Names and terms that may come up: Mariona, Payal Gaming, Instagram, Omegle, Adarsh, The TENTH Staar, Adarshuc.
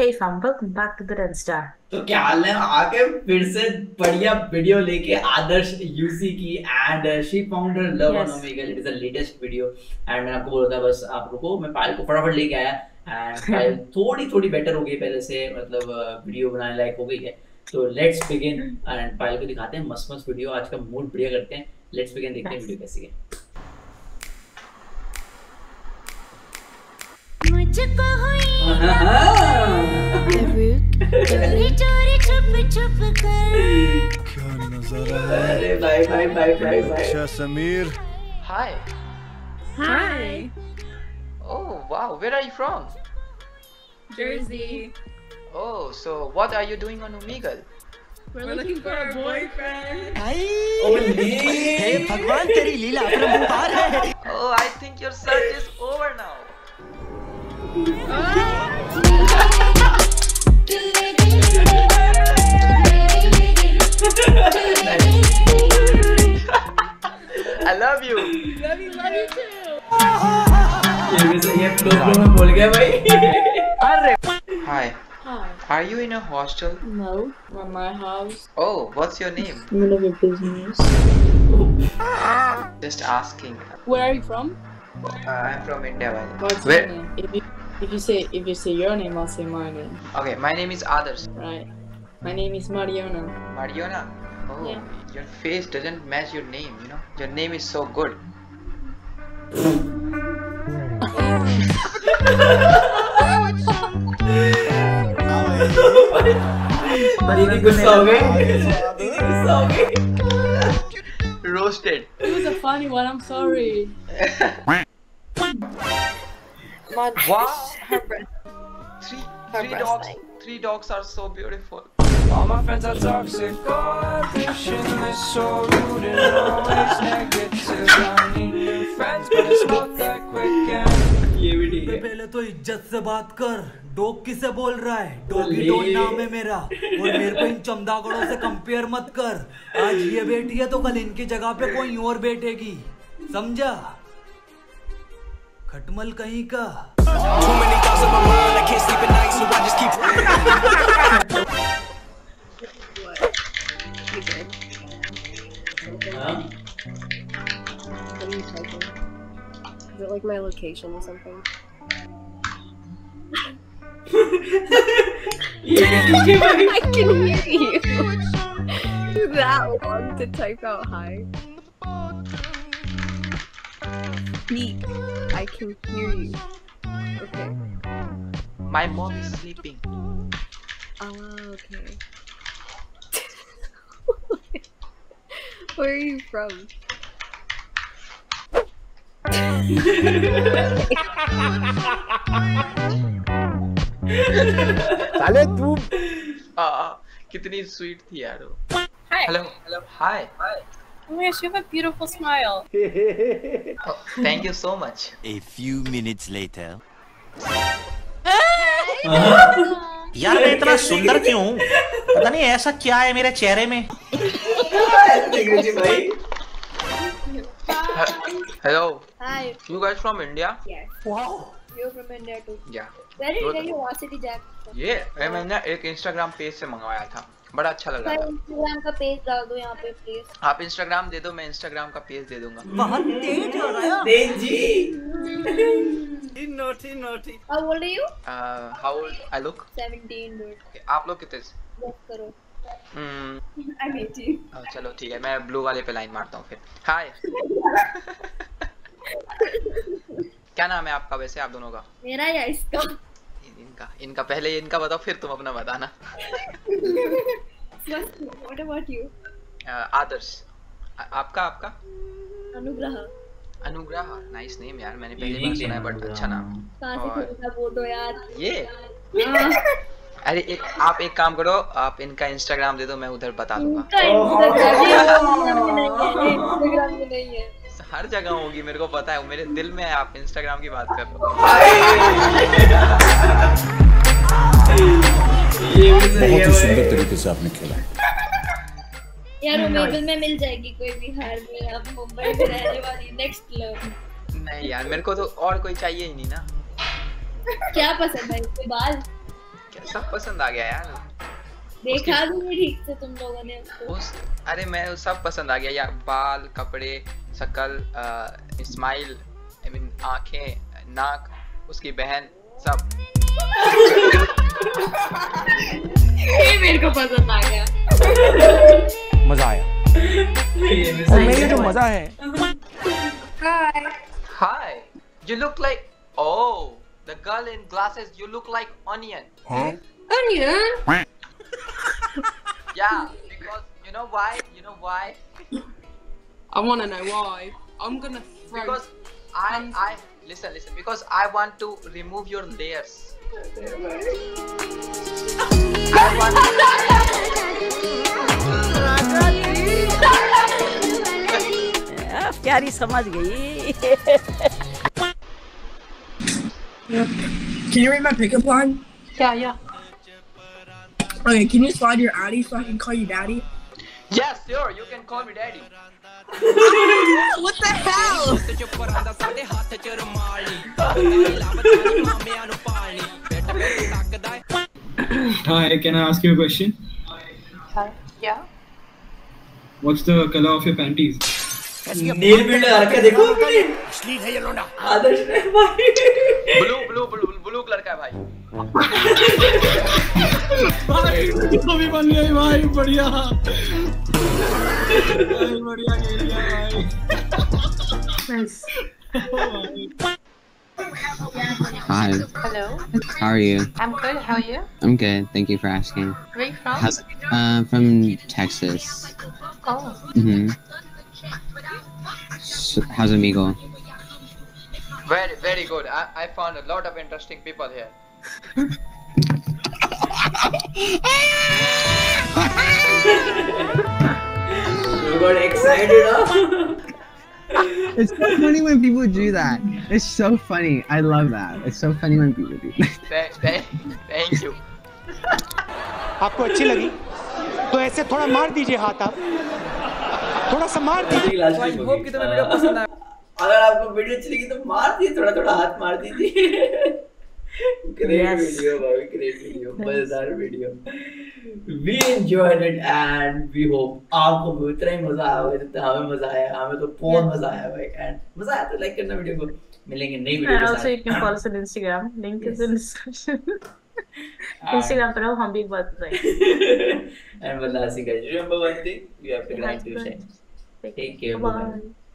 Hey fam, welcome back to The TENTH Staar. तो क्या हाल है, आगे फिर से बढ़िया वीडियो लेके आदर्श यूसी की and she found her love on Omegle. It is the latest video and मैं आपको बोल रहा था बस आप रुको, मैं पायल को फटाफट लेके आया एंड पायल थोड़ी थोड़ी बेटर हो गई पहले से, मतलब वीडियो बनाने लायक हो गई है. तो लेट्स बिगिन एंड पायल को दिखाते हैं मस्त मस्त वीडियो. आज का मूड बढ़िया करते हैं. लेट्स बिगिन, देखते हैं वीडियो कैसी है. मुझको हुई चोरी छुप छुप कर क्या नजारा है. अरे bye bye bye bye bye. अच्छा Sameer, hi hi. Oh wow, where are you from? Jersey. Oh, so what are you doing on Omegle? We're looking for a boyfriend. हे भगवान, तेरी लीला अपरंपार है. Oh, I think your search is over now. I love you. Love you, love you too. ये flow में बोल गया भाई. अरे. Hi. Hi. Are you in a hostel? No, from my house. Oh, what's your name? None of your business. Just asking. Where are you from? I'm from India. What's your name? If you say your name, I'll say my name. Okay, my name is Adarsh. Right. My name is Mariona. Mariona? Oh, yeah. Your face doesn't match your name, you know? Your name is so good. Roasted. It was a funny one, I'm sorry. Wow. Three dogs are so beautiful. All my friends are toxic, competition is so rude and always negative. I need new friends, but it's not that quick. And पहले तो इज्जत से बात कर. डोकी से बोल रहा है. डोकी डोकी नाम है मेरा. और मेरे को इन चमदागड़ों से कंपेयर मत कर. आज ये बैठी है तो कल इनकी जगह पे कोई और बैठेगी, समझा? खटमल कहीं का. Is it like my location or something? I can hear you. That long to type out hi. Speak. I can hear you. Okay. My mom is sleeping. Oh, okay. Where are you from? साले तू कितनी sweet थी यार. Hi. Hello. Hello. Hi. Hi. Oh my gosh, you have a beautiful smile. Oh, thank you so much. A few minutes later. यार मैं इतना सुंदर क्यों हूँ? पता नहीं ऐसा क्या है मेरे चेहरे में. Hello. Hi. You guys from India? Yes. Wow. You're from India too. Yeah. Where did you watch it, Jack? ये मैंने एक Instagram page से मंगवाया था. बड़ा अच्छा लगा. Instagram का page डाल दो यहाँ पे please. आप Instagram दे दो, मैं Instagram का page दे दूँगा. बहुत तेज हो रहा है. तेजी. Naughty naughty. How old are you? How old I look? 17. Okay. आप लोग कितने? Yes करो. I'm 18. चलो ठीक है, मैं ब्लू वाले पे लाइन मारता हूँ फिर. हाय. क्या नाम है आपका वैसे आप दोनों का? मेरा या इसका? इनका पहले इनका बताओ फिर तुम अपना बताना. What about you? आदर्श. आपका? अनुग्रह. अनुग्रह, नाइस नेम यार, मैंने पहली बार सुना है बट अच्छा नाम. कहाँ बोल दो यार ये. अरे आप एक काम करो, आप इनका इंस्टाग्राम दे दो, मैं उधर बता दूंगा. हर जगह होगी, मेरे को पता है, मेरे दिल में है. आप इंस्टाग्राम की बात कर रहे हो यार. ओमेगल में मिल जाएगी कोई बिहार में, आप मुंबई में रहने वाली नेक्स्ट लव. नहीं यार, मेरे को तो और कोई चाहिए ही नहीं ना. क्या पसंद है? बाल सब पसंद आ गया यार। देखा भी नहीं ठीक से तुम लोगों ने उसको। अरे मैं सब पसंद आ गया यार, बाल, कपड़े, शक्ल, स्माइल, आई मीन आंखें, नाक, उसकी बहन, सब। ये मेरे को पसंद आ गया, मजा आया। और मेरे जो मजा है। Hi hi, you look like, oh the girl in glasses, you look like onion. Huh? Onion? Yeah, because you know why? You know why? I want to know why. I'm going to throw. Because I listen, listen. Because I want to remove your layers. I want to. प्यारी समझ गई. Yeah. Can you read my pickup line? Yeah, yeah. Okay, can you slide your Addy so I can call you daddy? Yes, sure, you can call me daddy. What the hell? Hi, can I ask you a question? Hi, yeah. What's the color of your panties? Nail builder आके देखो भाई, sleeve है ये लोना। आदर्श है भाई। Blue blue blue blue colour का है भाई। भाई तो भी बन गया भाई, बढ़िया। बढ़िया खेल लिया भाई। Nice. Hi. Hello. How are you? I'm good. How are you? I'm good. Thank you for asking. Where are you from? From Texas. Oh. Mhm. So, how's Omegle? Very, very good. I found a lot of interesting people here. You got excited, huh? It's so funny when people do that. It's so funny. I love that. It's so funny when people do that. Thank you. आपको अच्छी लगी? तो ऐसे थोड़ा मार दीजिए हाथ आप। थोड़ा सा मार दीजिए। आई होप कि तुम्हें वीडियो पसंद आया। अगर आपको वीडियो अच्छी लगी तो मार दीजिए, थोड़ा थोड़ा हाथ मार दीजिए। ग्रेट वीडियो भाई, ग्रेट वीडियो, मजेदार video. We enjoyed it and we hope आपको भी उतना ही मजा आया जितना हमें मजा आया। हमें तो बहुत मजा आया भाई, एंड मजा आया तो लाइक करना वीडियो को। मिलेंगे नई वीडियो के साथ। Also you can follow us on Instagram. Link is in description. Instagram पर हम भी बात करेंगे। And one last thing guys, remember one thing, you have to grind to shine. Thank you. Bye.